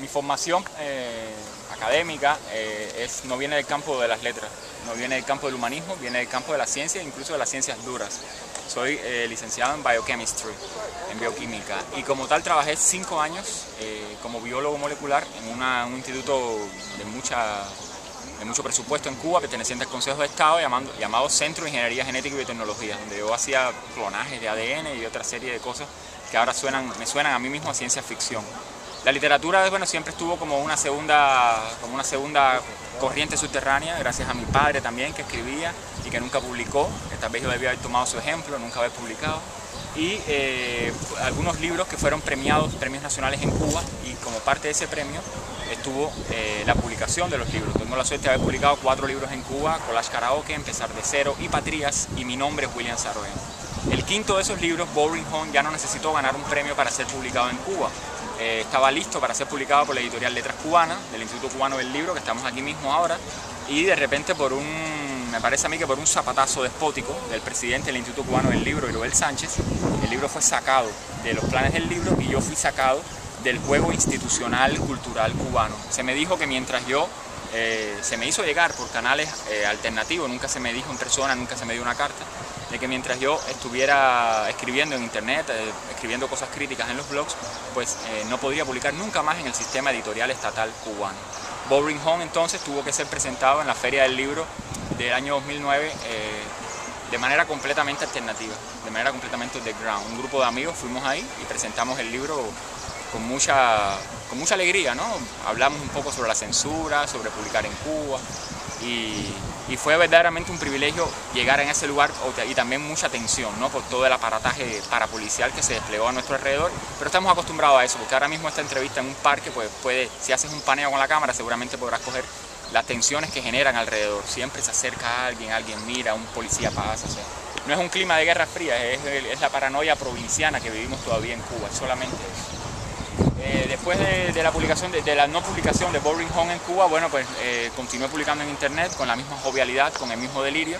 Mi formación académica no viene del campo de las letras, no viene del campo del humanismo, viene del campo de la ciencia, incluso de las ciencias duras. Soy licenciado en Biochemistry, en bioquímica, y como tal trabajé 5 años como biólogo molecular en un instituto de mucho presupuesto en Cuba, perteneciente al Consejo de Estado, llamado Centro de Ingeniería Genética y Biotecnología, donde yo hacía clonajes de ADN y otra serie de cosas que ahora me suenan a mí mismo a ciencia ficción. La literatura, bueno, siempre estuvo como una segunda corriente subterránea, gracias a mi padre también, que escribía y que nunca publicó. Tal vez yo debía haber tomado su ejemplo, nunca haber publicado. Y algunos libros que fueron premiados, premios nacionales en Cuba, y como parte de ese premio estuvo la publicación de los libros. Tengo la suerte de haber publicado 4 libros en Cuba: Colash Karaoke, Empezar de Cero y Patrias, y Mi Nombre es William Sarroen. El 5.º de esos libros, Boring Home, ya no necesitó ganar un premio para ser publicado en Cuba. Estaba listo para ser publicado por la editorial Letras Cubanas, del Instituto Cubano del Libro, que estamos aquí mismo ahora, y de repente me parece a mí que por un zapatazo despótico del presidente del Instituto Cubano del Libro, Iroel Sánchez, el libro fue sacado de los planes del libro y yo fui sacado del juego institucional cultural cubano. Se me dijo que mientras yo, se me hizo llegar por canales alternativos, nunca se me dijo en persona, nunca se me dio una carta, de que mientras yo estuviera escribiendo en internet, escribiendo cosas críticas en los blogs, pues no podría publicar nunca más en el sistema editorial estatal cubano. Boring Home entonces tuvo que ser presentado en la Feria del Libro del año 2009 de manera completamente alternativa, de manera completamente underground. Un grupo de amigos fuimos ahí y presentamos el libro con mucha alegría, ¿no? Hablamos un poco sobre la censura, sobre publicar en Cuba, y fue verdaderamente un privilegio llegar a ese lugar, y también mucha tensión, ¿no?, por todo el aparataje parapolicial que se desplegó a nuestro alrededor, pero estamos acostumbrados a eso, porque ahora mismo esta entrevista en un parque, pues si haces un paneo con la cámara seguramente podrás coger las tensiones que generan alrededor. Siempre se acerca a alguien, mira, un policía pasa, o sea, no es un clima de guerra fría, es la paranoia provinciana que vivimos todavía en Cuba, solamente eso. Después de la publicación, de la no publicación de Boring Home en Cuba, bueno, pues continué publicando en internet con la misma jovialidad, con el mismo delirio,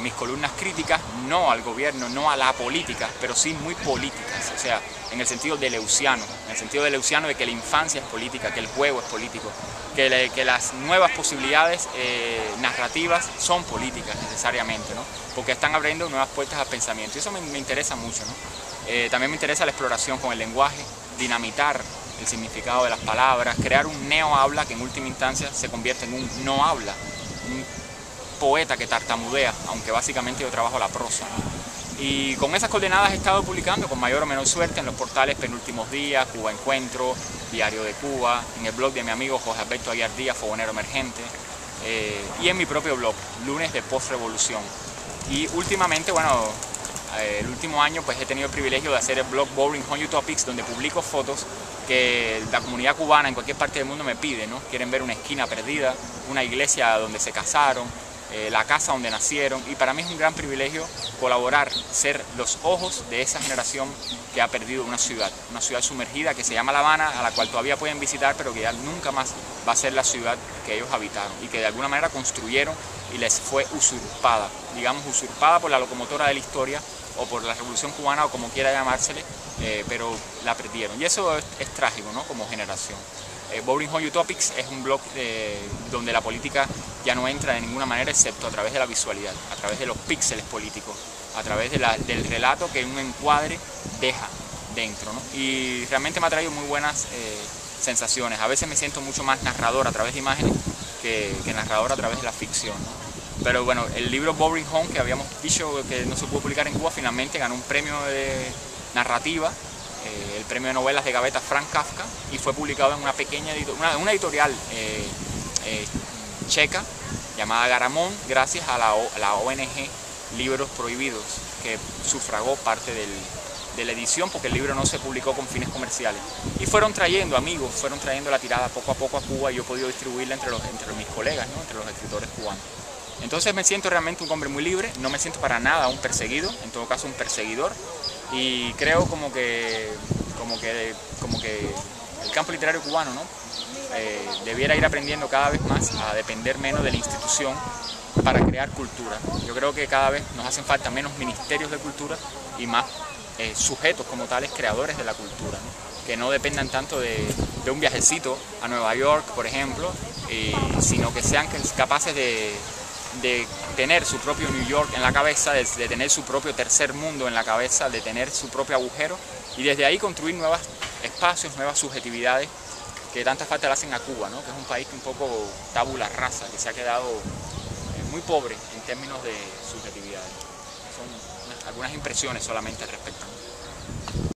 mis columnas críticas, no al gobierno, no a la política, pero sí muy políticas, o sea, en el sentido de Eleusiano, de que la infancia es política, que el juego es político, que las nuevas posibilidades narrativas son políticas necesariamente, ¿no?, porque están abriendo nuevas puertas al pensamiento, y eso me interesa mucho, ¿no? También me interesa la exploración con el lenguaje, dinamitar el significado de las palabras, crear un neo-habla que en última instancia se convierte en un no-habla, un poeta que tartamudea, aunque básicamente yo trabajo la prosa. Y con esas coordenadas he estado publicando con mayor o menor suerte en los portales Penúltimos Días, Cuba Encuentro, Diario de Cuba, en el blog de mi amigo José Alberto Aguiar Díaz, Fogonero Emergente, y en mi propio blog, Lunes de Postrevolución. Y últimamente, bueno, el último año pues he tenido el privilegio de hacer el blog Boring Home Utopics, donde publico fotos que la comunidad cubana en cualquier parte del mundo me pide, ¿no? Quieren ver una esquina perdida, una iglesia donde se casaron, la casa donde nacieron, y para mí es un gran privilegio colaborar, ser los ojos de esa generación que ha perdido una ciudad sumergida que se llama La Habana, a la cual todavía pueden visitar, pero que ya nunca más va a ser la ciudad que ellos habitaron y que de alguna manera construyeron y les fue usurpada, digamos usurpada por la locomotora de la historia, o por la Revolución Cubana, o como quiera llamársele, pero la perdieron. Y eso es trágico, ¿no?, como generación. Boring Home Utopics es un blog donde la política ya no entra de ninguna manera, excepto a través de la visualidad, a través de los píxeles políticos, a través de del relato que un encuadre deja dentro, ¿no? Y realmente me ha traído muy buenas sensaciones. A veces me siento mucho más narrador a través de imágenes que narrador a través de la ficción, ¿no? Pero bueno, el libro Boring Home, que habíamos dicho que no se pudo publicar en Cuba, finalmente ganó un premio de narrativa, el premio de novelas de Gaveta Franz Kafka, y fue publicado en una pequeña una editorial checa llamada Garamón, gracias a la ONG Libros Prohibidos, que sufragó parte de la edición, porque el libro no se publicó con fines comerciales. Y fueron trayendo amigos, fueron trayendo la tirada poco a poco a Cuba, y yo he podido distribuirla entre mis colegas, ¿no?, entre los escritores cubanos. Entonces me siento realmente un hombre muy libre, no me siento para nada un perseguido, en todo caso un perseguidor, y creo como que el campo literario cubano, ¿no?, debiera ir aprendiendo cada vez más a depender menos de la institución para crear cultura. Yo creo que cada vez nos hacen falta menos ministerios de cultura y más sujetos como tales creadores de la cultura, ¿no? que no dependan tanto de un viajecito a Nueva York, por ejemplo, sino que sean capaces de tener su propio New York en la cabeza, de tener su propio tercer mundo en la cabeza, de tener su propio agujero, y desde ahí construir nuevos espacios, nuevas subjetividades que tanta falta le hacen a Cuba, ¿no? Que es un país que un poco tabula rasa, que se ha quedado muy pobre en términos de subjetividades. Son algunas impresiones solamente al respecto.